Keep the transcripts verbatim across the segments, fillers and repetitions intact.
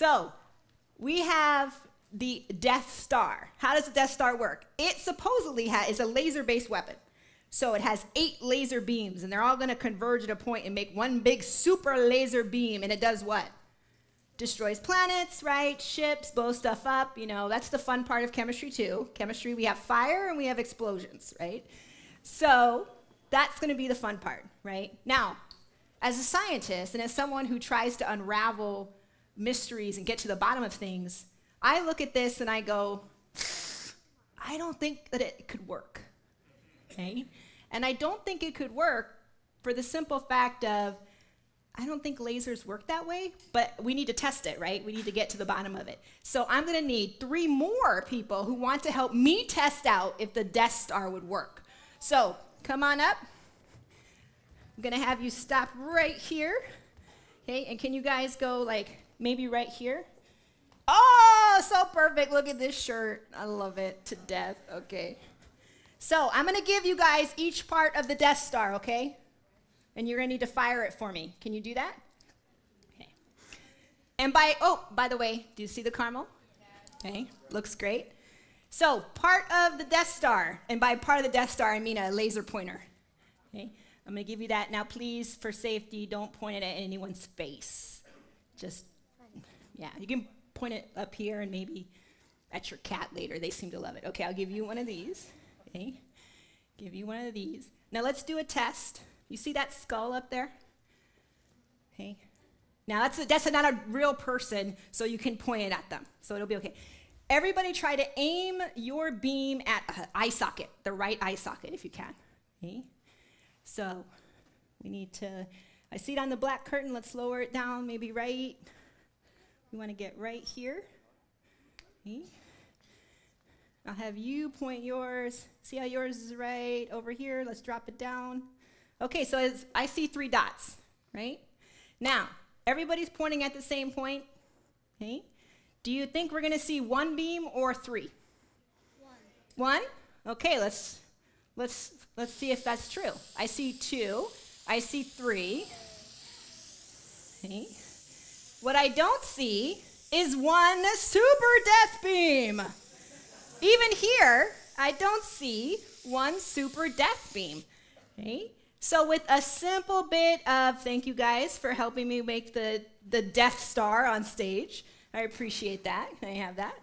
So we have the Death Star. How does the Death Star work? It supposedly ha is a laser-based weapon. So it has eight laser beams, and they're all going to converge at a point and make one big super laser beam, and it does what? Destroys planets, right? Ships, blows stuff up. You know, that's the fun part of chemistry, too. Chemistry, we have fire, and we have explosions, right? So that's going to be the fun part, right? Now, as a scientist and as someone who tries to unravel mysteries and get to the bottom of things, I look at this and I go, I don't think that it could work. Okay? And I don't think it could work for the simple fact of, I don't think lasers work that way, but we need to test it, right? We need to get to the bottom of it. So I'm going to need three more people who want to help me test out if the Death Star would work. So come on up. I'm going to have you stop right here. Okay? And can you guys go like maybe right here? Oh, so perfect. Look at this shirt. I love it to death. Okay. So I'm going to give you guys each part of the Death Star, okay? And you're going to need to fire it for me. Can you do that? Okay. And by, oh, by the way, do you see the caramel? Okay, looks great. So part of the Death Star, and by part of the Death Star, I mean a laser pointer. Okay, I'm going to give you that. Now, please, for safety, don't point it at anyone's face. Just, yeah, you can point it up here and maybe at your cat later. They seem to love it. Okay, I'll give you one of these. Okay, give you one of these. Now let's do a test. You see that skull up there? Okay. Now that's a, that's a, not a real person, so you can point it at them. So it'll be okay. Everybody try to aim your beam at an eye socket, the right eye socket if you can. Okay. So we need to, I see it on the black curtain. Let's lower it down, maybe right. We want to get right here. Okay. I'll have you point yours. See how yours is right over here? Let's drop it down. Okay, so it's, I see three dots, right? Now, everybody's pointing at the same point, okay? Do you think we're gonna see one beam or three? One. One? Okay, let's, let's, let's see if that's true. I see two, I see three. Okay. What I don't see is one super death beam. Even here, I don't see one super death beam. Okay? So with a simple bit of, thank you guys for helping me make the, the Death Star on stage. I appreciate that. Can I have that?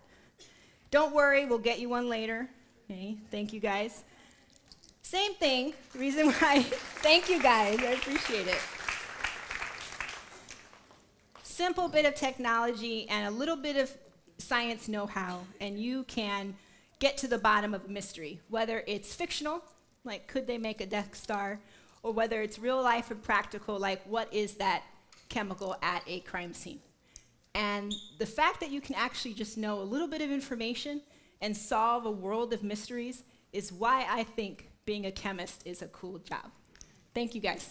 Don't worry, we'll get you one later. Okay? Thank you guys. Same thing, the reason why, thank you guys, I appreciate it. Simple bit of technology and a little bit of science know-how, and you can get to the bottom of a mystery, whether it's fictional, like could they make a Death Star, or whether it's real life and practical, like what is that chemical at a crime scene. And the fact that you can actually just know a little bit of information and solve a world of mysteries is why I think being a chemist is a cool job. Thank you guys.